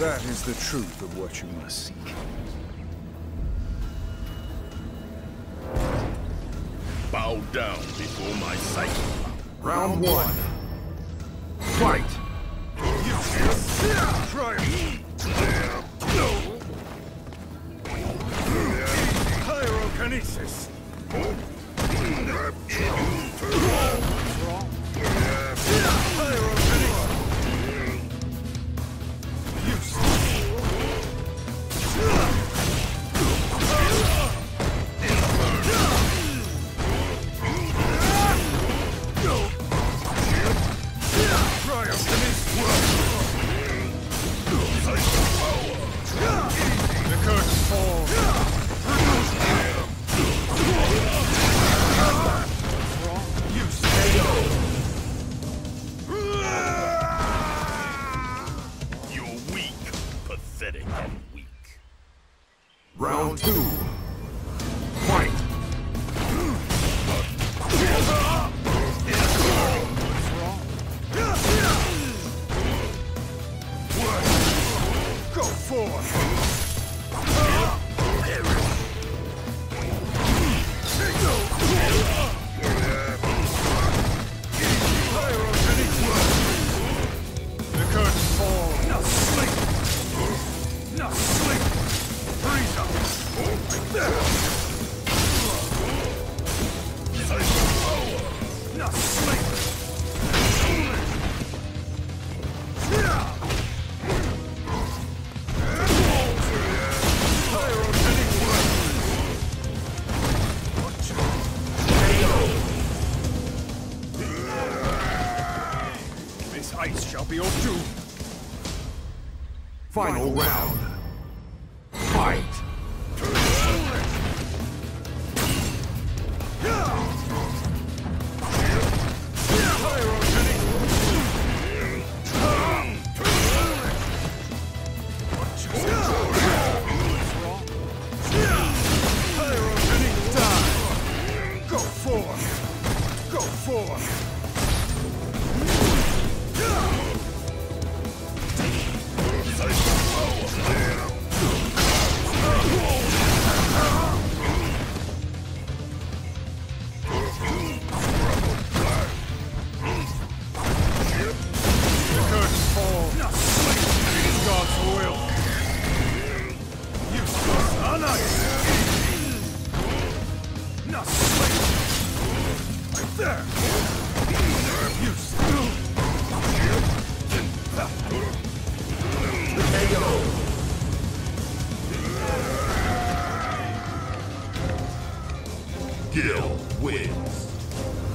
That is the truth of what you must seek. Bow down before my sight. Round one. Fight! Pyrokinesis! Final round. Fight! Go forth! Go forth! Gill wins.